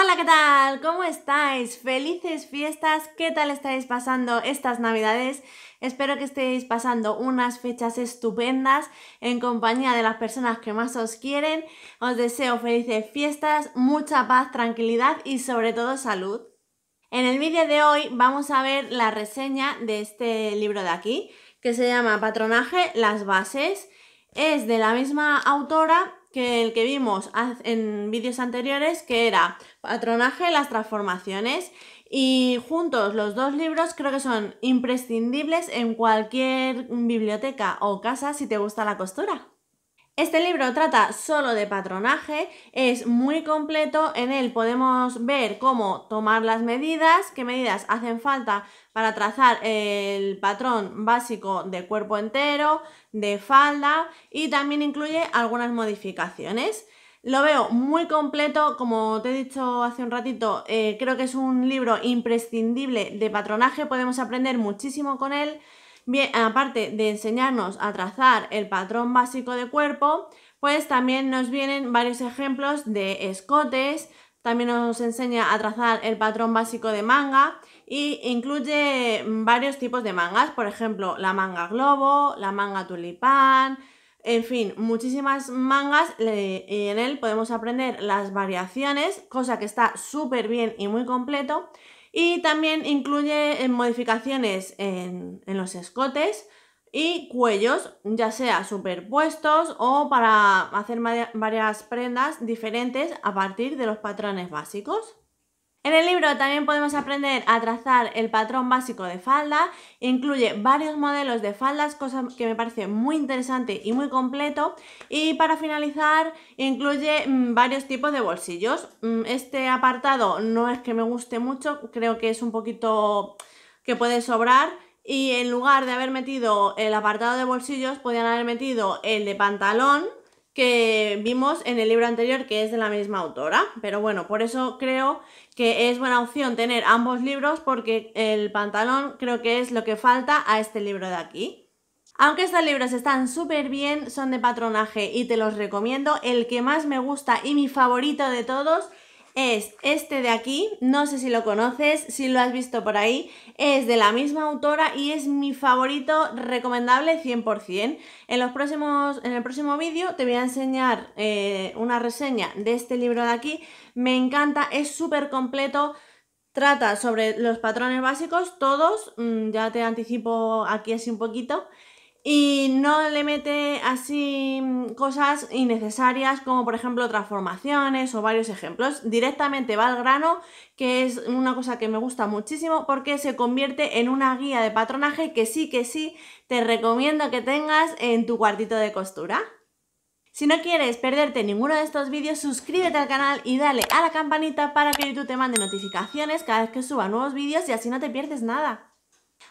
Hola, ¿qué tal? ¿Cómo estáis? Felices fiestas, ¿qué tal estáis pasando estas navidades? Espero que estéis pasando unas fechas estupendas en compañía de las personas que más os quieren. Os deseo felices fiestas, mucha paz, tranquilidad y sobre todo salud. En el vídeo de hoy vamos a ver la reseña de este libro de aquí, que se llama Patronaje Las Bases. Es de la misma autora que el que vimos en vídeos anteriores, que era Patronaje, las transformaciones, y juntos los dos libros creo que son imprescindibles en cualquier biblioteca o casa si te gusta la costura. Este libro trata solo de patronaje, es muy completo, en él podemos ver cómo tomar las medidas, qué medidas hacen falta para trazar el patrón básico de cuerpo entero, de falda, y también incluye algunas modificaciones. Lo veo muy completo, como te he dicho hace un ratito, creo que es un libro imprescindible de patronaje, podemos aprender muchísimo con él. Bien, aparte de enseñarnos a trazar el patrón básico de cuerpo, pues también nos vienen varios ejemplos de escotes, también nos enseña a trazar el patrón básico de manga e incluye varios tipos de mangas, por ejemplo, la manga globo, la manga tulipán, en fin, muchísimas mangas, y en él podemos aprender las variaciones, cosa que está súper bien y muy completo. Y también incluye modificaciones en los escotes y cuellos, ya sea superpuestos o para hacer varias prendas diferentes a partir de los patrones básicos. En el libro también podemos aprender a trazar el patrón básico de falda, incluye varios modelos de faldas, cosa que me parece muy interesante y muy completo, y para finalizar incluye varios tipos de bolsillos. Este apartado no es que me guste mucho, creo que es un poquito que puede sobrar, y en lugar de haber metido el apartado de bolsillos podían haber metido el de pantalón, que vimos en el libro anterior, que es de la misma autora, pero bueno, por eso creo que es buena opción tener ambos libros, porque el pantalón creo que es lo que falta a este libro de aquí. Aunque estos libros están súper bien, son de patronaje y te los recomiendo. El que más me gusta y mi favorito de todos es este de aquí, no sé si lo conoces, si lo has visto por ahí, es de la misma autora y es mi favorito, recomendable 100%. En el próximo vídeo te voy a enseñar una reseña de este libro de aquí, me encanta, es súper completo, trata sobre los patrones básicos, todos, ya te anticipo aquí así un poquito. Y no le mete así cosas innecesarias como por ejemplo transformaciones o varios ejemplos. Directamente va al grano, que es una cosa que me gusta muchísimo porque se convierte en una guía de patronaje que sí, te recomiendo que tengas en tu cuartito de costura. Si no quieres perderte ninguno de estos vídeos, suscríbete al canal y dale a la campanita para que YouTube te mande notificaciones cada vez que suba nuevos vídeos y así no te pierdes nada.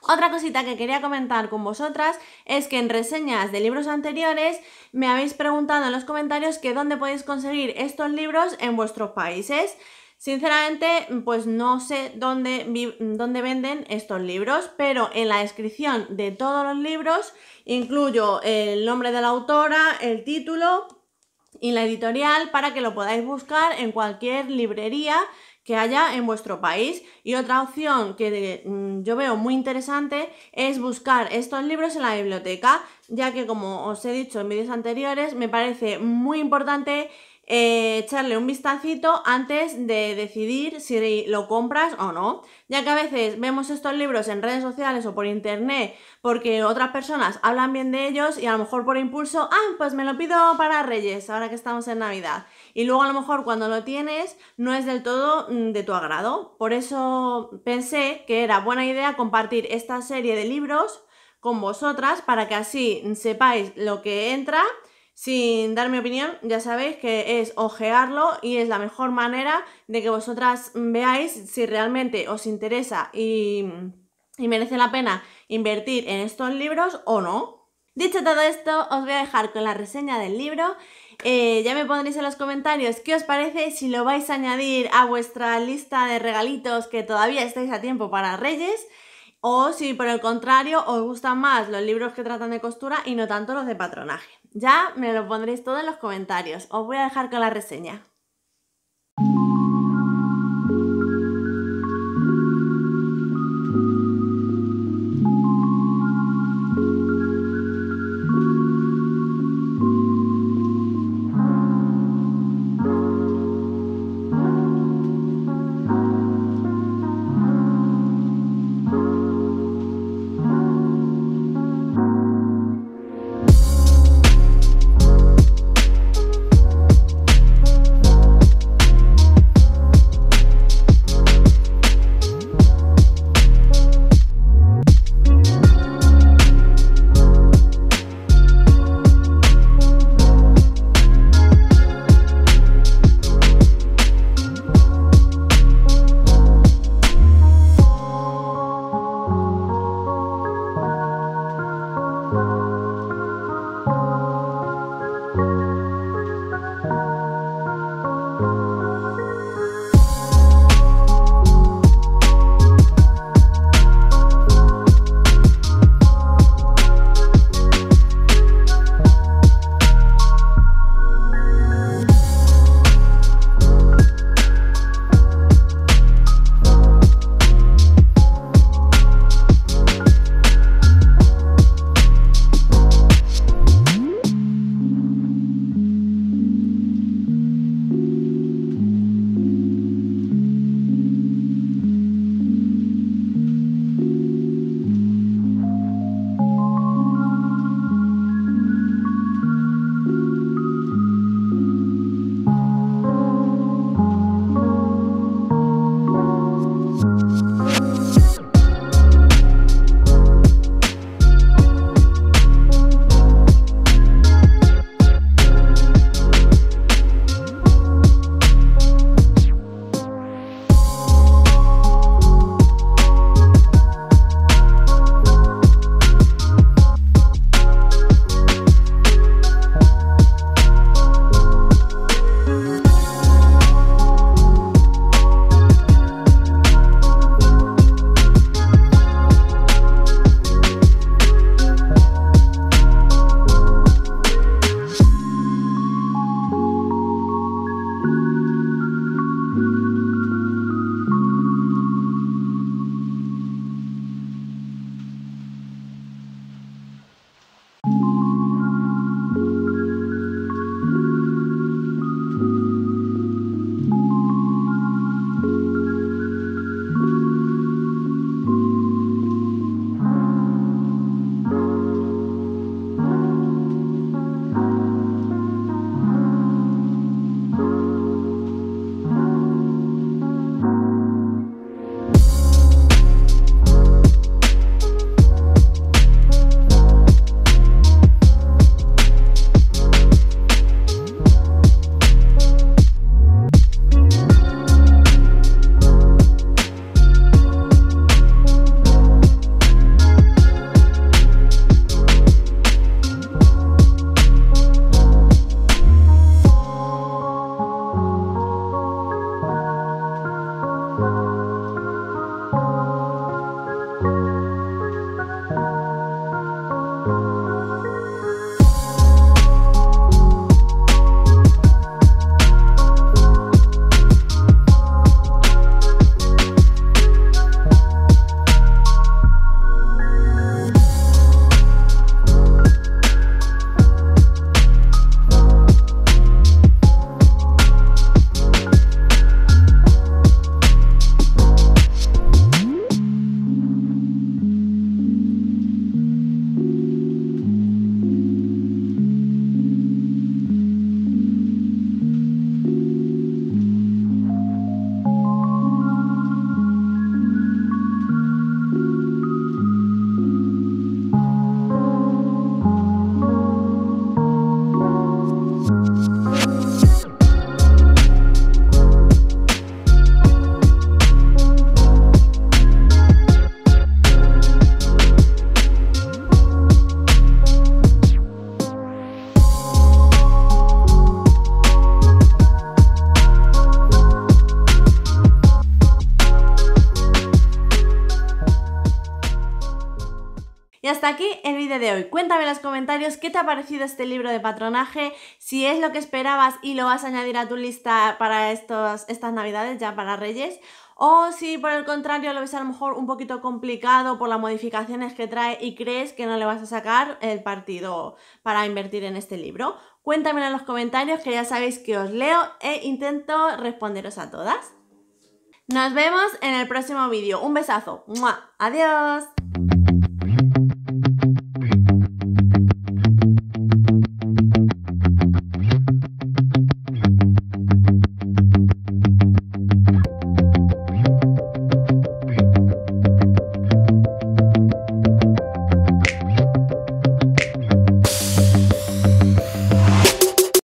Otra cosita que quería comentar con vosotras es que en reseñas de libros anteriores me habéis preguntado en los comentarios que dónde podéis conseguir estos libros en vuestros países. Sinceramente, pues no sé dónde venden estos libros, pero en la descripción de todos los libros incluyo el nombre de la autora, el título y la editorial para que lo podáis buscar en cualquier librería que haya en vuestro país. Y otra opción que yo veo muy interesante es buscar estos libros en la biblioteca, ya que como os he dicho en vídeos anteriores, me parece muy importante echarle un vistacito antes de decidir si lo compras o no, ya que a veces vemos estos libros en redes sociales o por internet porque otras personas hablan bien de ellos y a lo mejor por impulso, pues me lo pido para Reyes ahora que estamos en Navidad, y luego a lo mejor cuando lo tienes no es del todo de tu agrado. Por eso pensé que era buena idea compartir esta serie de libros con vosotras para que así sepáis lo que entra. Sin dar mi opinión, ya sabéis que es ojearlo y es la mejor manera de que vosotras veáis si realmente os interesa y merece la pena invertir en estos libros o no. Dicho todo esto, os voy a dejar con la reseña del libro. Ya me pondréis en los comentarios qué os parece, si lo vais a añadir a vuestra lista de regalitos que todavía estáis a tiempo para Reyes, o si por el contrario os gustan más los libros que tratan de costura y no tanto los de patronaje. Ya me lo pondréis todo en los comentarios. Os voy a dejar con la reseña. Y hasta aquí el vídeo de hoy. Cuéntame en los comentarios qué te ha parecido este libro de patronaje, si es lo que esperabas y lo vas a añadir a tu lista para estas navidades, ya para Reyes, o si por el contrario lo ves a lo mejor un poquito complicado por las modificaciones que trae y crees que no le vas a sacar el partido para invertir en este libro. Cuéntamelo en los comentarios, que ya sabéis que os leo e intento responderos a todas. Nos vemos en el próximo vídeo. Un besazo. ¡Mua! ¡Adiós!